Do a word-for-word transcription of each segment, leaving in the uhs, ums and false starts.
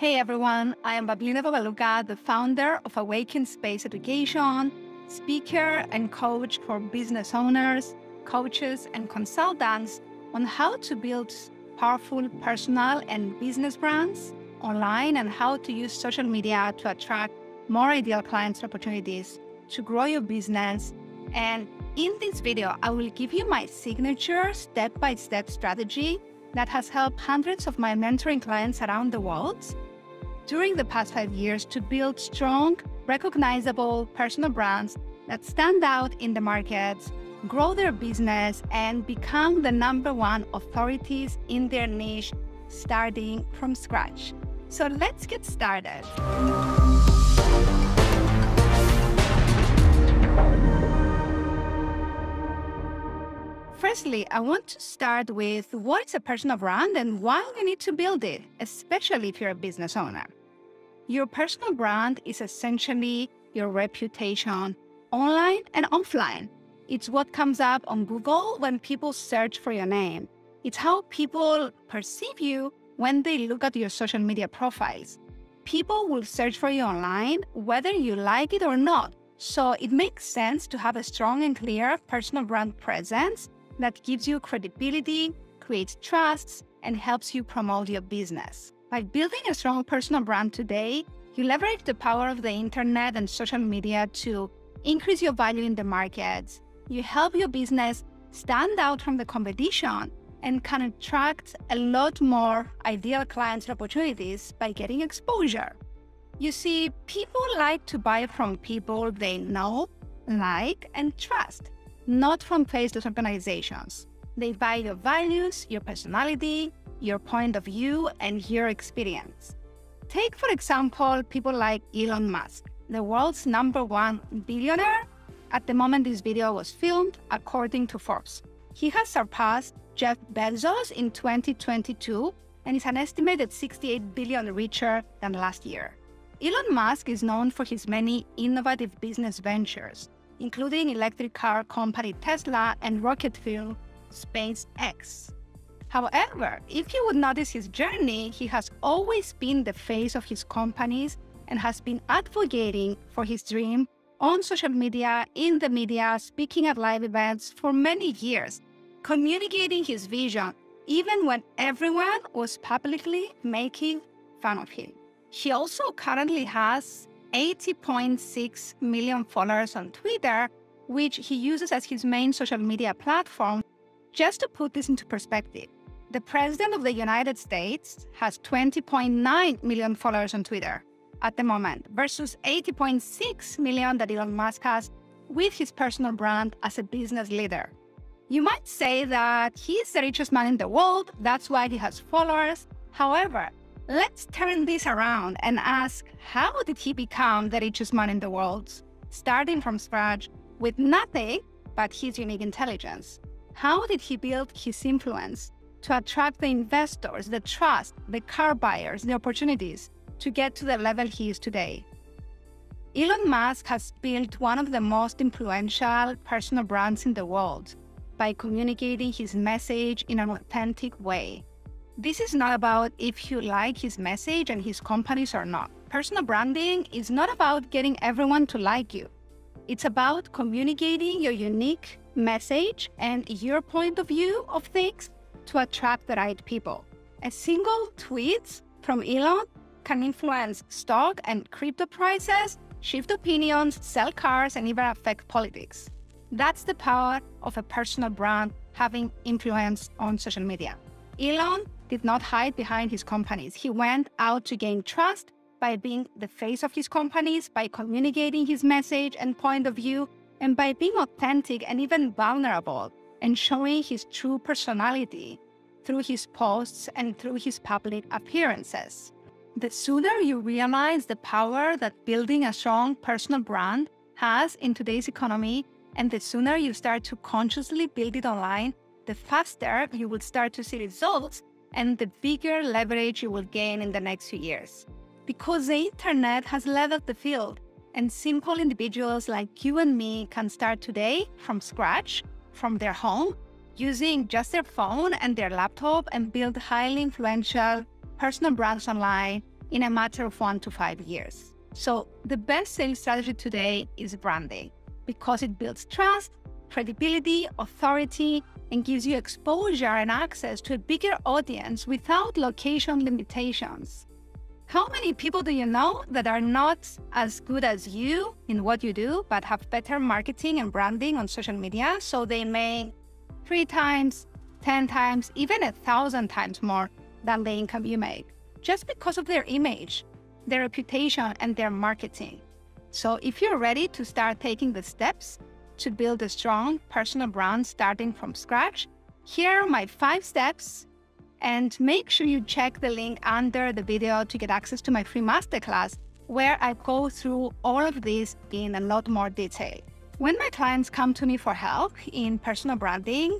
Hey everyone, I am Bablina Babaluga, the founder of Awaken Space Education, speaker and coach for business owners, coaches and consultants on how to build powerful personal and business brands online and how to use social media to attract more ideal clients and opportunities to grow your business. And in this video, I will give you my signature step-by-step strategy that has helped hundreds of my mentoring clients around the world during the past five years to build strong, recognizable personal brands that stand out in the markets, grow their business, and become the number one authorities in their niche, starting from scratch. So let's get started. Firstly, I want to start with what is a personal brand and why you need to build it, especially if you're a business owner. Your personal brand is essentially your reputation, online and offline. It's what comes up on Google when people search for your name. It's how people perceive you when they look at your social media profiles. People will search for you online, whether you like it or not. So it makes sense to have a strong and clear personal brand presence that gives you credibility, creates trust, and helps you promote your business. By building a strong personal brand today, you leverage the power of the internet and social media to increase your value in the markets. You help your business stand out from the competition and can attract a lot more ideal clients and opportunities by getting exposure. You see, people like to buy from people they know, like, and trust, not from faceless organizations. They buy your values, your personality, your point of view, and your experience. Take, for example, people like Elon Musk, the world's number one billionaire. At the moment this video was filmed, according to Forbes, he has surpassed Jeff Bezos in twenty twenty-two and is an estimated sixty-eight billion dollars richer than last year. Elon Musk is known for his many innovative business ventures, including electric car company Tesla and rocket fuel SpaceX. However, if you would notice his journey, he has always been the face of his companies and has been advocating for his dream on social media, in the media, speaking at live events for many years, communicating his vision, even when everyone was publicly making fun of him. He also currently has eighty point six million followers on Twitter, which he uses as his main social media platform. Just to put this into perspective, the President of the United States has twenty point nine million followers on Twitter at the moment versus eighty point six million that Elon Musk has with his personal brand as a business leader. You might say that he's the richest man in the world, that's why he has followers. However, let's turn this around and ask, how did he become the richest man in the world, starting from scratch with nothing but his unique intelligence? How did he build his influence to attract the investors, the trust, the car buyers, the opportunities to get to the level he is today? Elon Musk has built one of the most influential personal brands in the world by communicating his message in an authentic way. This is not about if you like his message and his companies or not. Personal branding is not about getting everyone to like you. It's about communicating your unique message and your point of view of things to attract the right people. A single tweet from Elon can influence stock and crypto prices, shift opinions, sell cars, and even affect politics. That's the power of a personal brand having influence on social media. Elon did not hide behind his companies. He went out to gain trust by being the face of his companies, by communicating his message and point of view, and by being authentic and even vulnerable and showing his true personality through his posts and through his public appearances. The sooner you realize the power that building a strong personal brand has in today's economy, and the sooner you start to consciously build it online, the faster you will start to see results and the bigger leverage you will gain in the next few years. Because the internet has leveled the field, and simple individuals like you and me can start today from scratch, from their home, using just their phone and their laptop, and build highly influential personal brands online in a matter of one to five years. So the best sales strategy today is branding, because it builds trust, credibility, authority, and gives you exposure and access to a bigger audience without location limitations. How many people do you know that are not as good as you in what you do, but have better marketing and branding on social media, so they make three times, ten times, even a thousand times more than the income you make, just because of their image, their reputation, and their marketing? So if you're ready to start taking the steps to build a strong personal brand starting from scratch, here are my five steps. And make sure you check the link under the video to get access to my free masterclass, where I go through all of this in a lot more detail. When my clients come to me for help in personal branding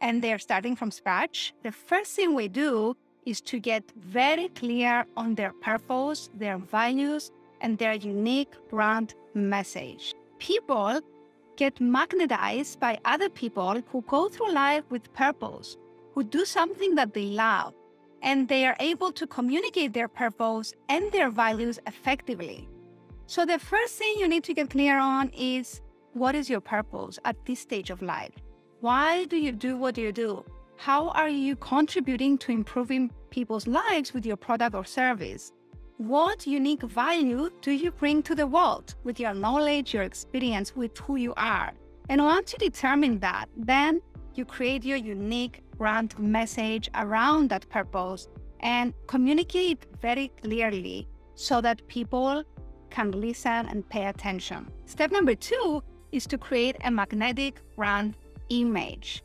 and they're starting from scratch, the first thing we do is to get very clear on their purpose, their values, and their unique brand message. People get magnetized by other people who go through life with purpose, who do something that they love, and they are able to communicate their purpose and their values effectively. So the first thing you need to get clear on is, what is your purpose at this stage of life? Why do you do what you do? How are you contributing to improving people's lives with your product or service? What unique value do you bring to the world with your knowledge, your experience, with who you are? And once you determine that, then you create your unique brand message around that purpose and communicate very clearly so that people can listen and pay attention. Step number two is to create a magnetic brand image.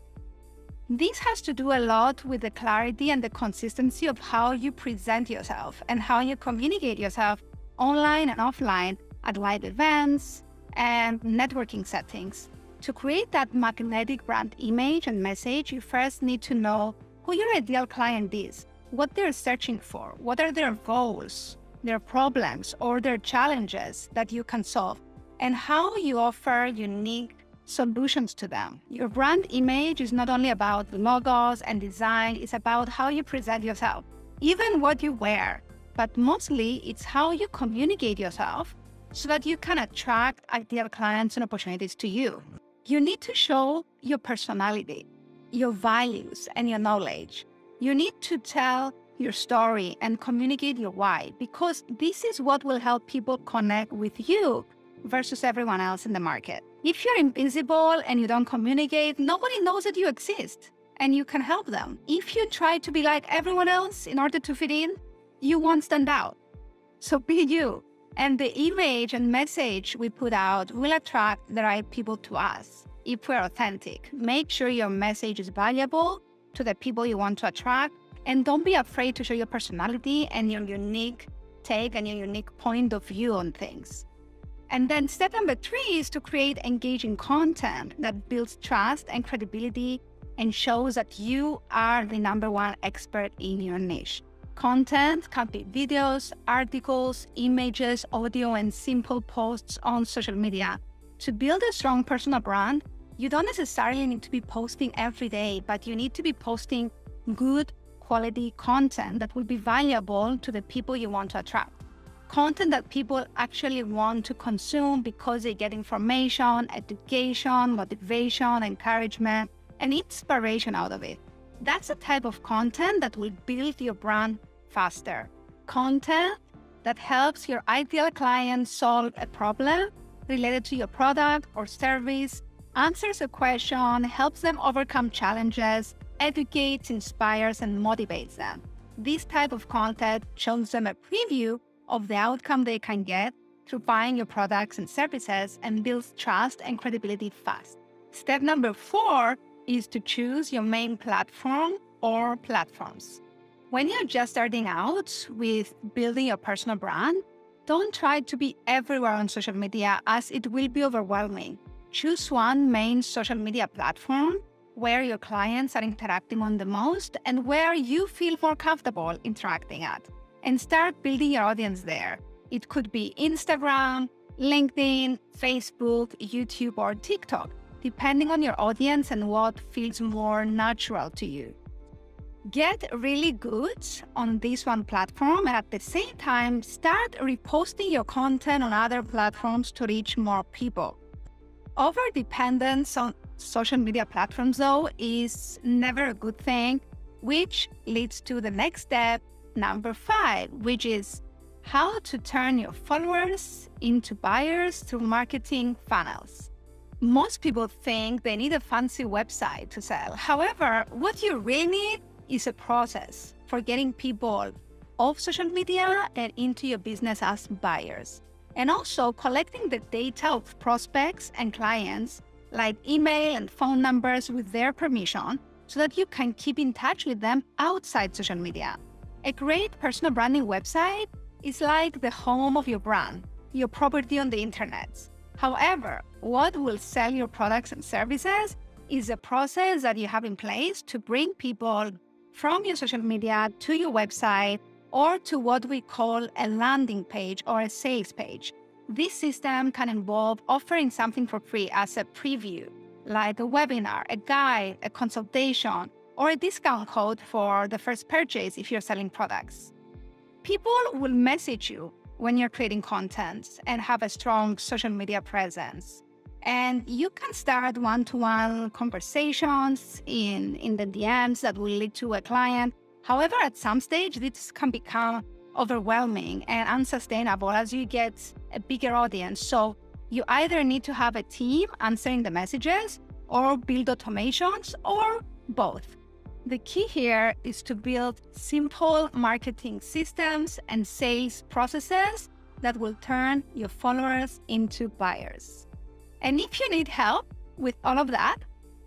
This has to do a lot with the clarity and the consistency of how you present yourself and how you communicate yourself online and offline at live events and networking settings. To create that magnetic brand image and message, you first need to know who your ideal client is, what they're searching for, what are their goals, their problems, or their challenges that you can solve, and how you offer unique solutions to them. Your brand image is not only about logos and design, it's about how you present yourself, even what you wear, but mostly it's how you communicate yourself so that you can attract ideal clients and opportunities to you. You need to show your personality, your values, and your knowledge. You need to tell your story and communicate your why, because this is what will help people connect with you versus everyone else in the market. If you're invisible and you don't communicate, nobody knows that you exist and you can help them. If you try to be like everyone else in order to fit in, you won't stand out. So be you. And the image and message we put out will attract the right people to us if we're authentic. Make sure your message is valuable to the people you want to attract, and don't be afraid to show your personality and your unique take and your unique point of view on things. And then step number three is to create engaging content that builds trust and credibility and shows that you are the number one expert in your niche. Content can be videos, articles, images, audio, and simple posts on social media. To build a strong personal brand, you don't necessarily need to be posting every day, but you need to be posting good quality content that will be valuable to the people you want to attract. Content that people actually want to consume because they get information, education, motivation, encouragement, and inspiration out of it. That's the type of content that will build your brand faster. Content that helps your ideal client solve a problem related to your product or service, answers a question, helps them overcome challenges, educates, inspires, and motivates them. This type of content shows them a preview of the outcome they can get through buying your products and services and builds trust and credibility fast. Step number four is to choose your main platform or platforms. When you're just starting out with building your personal brand, don't try to be everywhere on social media, as it will be overwhelming. Choose one main social media platform where your clients are interacting on the most and where you feel more comfortable interacting at, and start building your audience there. It could be Instagram, LinkedIn, Facebook, YouTube, or TikTok, depending on your audience and what feels more natural to you. Get really good on this one platform, and at the same time, start reposting your content on other platforms to reach more people. Over-dependence on social media platforms, though, is never a good thing, which leads to the next step, number five, which is how to turn your followers into buyers through marketing funnels. Most people think they need a fancy website to sell. However, what you really need is a process for getting people off social media and into your business as buyers. And also collecting the data of prospects and clients, like email and phone numbers with their permission, so that you can keep in touch with them outside social media. A great personal branding website is like the home of your brand, your property on the internet. However, what will sell your products and services is a process that you have in place to bring people from your social media to your website or to what we call a landing page or a sales page. This system can involve offering something for free as a preview, like a webinar, a guide, a consultation, or a discount code for the first purchase if you're selling products. People will message you when you're creating content and have a strong social media presence. And you can start one-to-one conversations in, in the D Ms that will lead to a client. However, at some stage, this can become overwhelming and unsustainable as you get a bigger audience. So you either need to have a team answering the messages or build automations or both. The key here is to build simple marketing systems and sales processes that will turn your followers into buyers. And if you need help with all of that,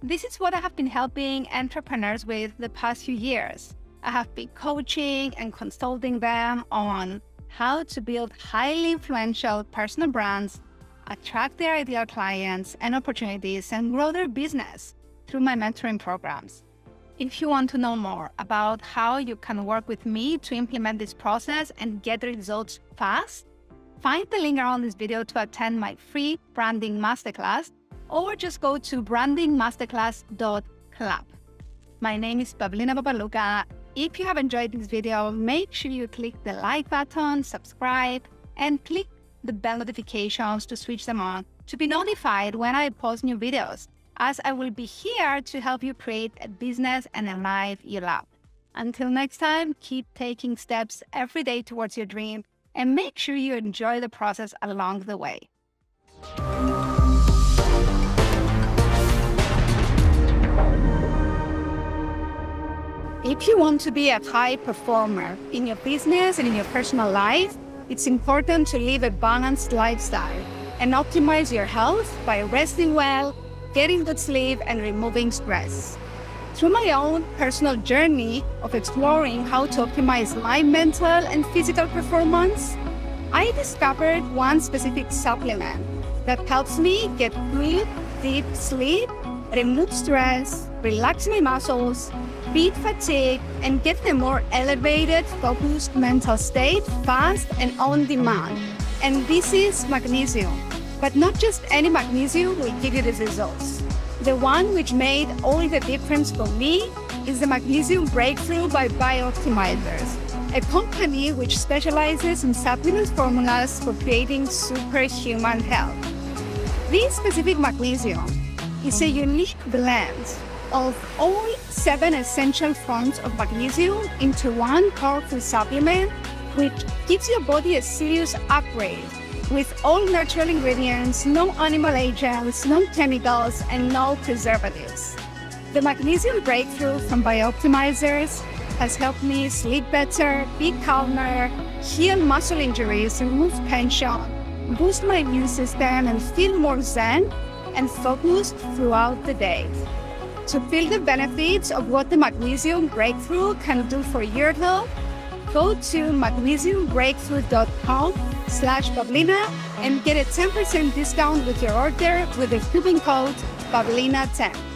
this is what I have been helping entrepreneurs with the past few years. I have been coaching and consulting them on how to build highly influential personal brands, attract their ideal clients and opportunities, and grow their business through my mentoring programs. If you want to know more about how you can work with me to implement this process and get results fast, find the link around this video to attend my free branding masterclass, or just go to branding masterclass dot club. My name is Pavlina Babaluga. If you have enjoyed this video, make sure you click the like button, subscribe, and click the bell notifications to switch them on to be notified when I post new videos, as I will be here to help you create a business and a life you love. Until next time, keep taking steps every day towards your dream and make sure you enjoy the process along the way. If you want to be a high performer in your business and in your personal life, it's important to live a balanced lifestyle and optimize your health by resting well, getting good sleep, and removing stress. Through my own personal journey of exploring how to optimize my mental and physical performance, I discovered one specific supplement that helps me get good, deep sleep, remove stress, relax my muscles, beat fatigue, and get a more elevated, focused mental state fast and on demand. And this is magnesium. But not just any magnesium will give you these results. The one which made all the difference for me is the Magnesium Breakthrough by Bio-Optimizers, a company which specializes in supplement formulas for creating superhuman health. This specific magnesium is a unique blend of all seven essential forms of magnesium into one powerful supplement, which gives your body a serious upgrade with all natural ingredients, no animal agents, no chemicals, and no preservatives. The Magnesium Breakthrough from Bio-Optimizers has helped me sleep better, be calmer, heal muscle injuries, remove tension, boost my immune system, and feel more zen and focused throughout the day. To feel the benefits of what the Magnesium Breakthrough can do for your health, go to magnesium breakthrough dot com slash Pavlina and get a ten percent discount with your order with the coupon code Pavlina ten.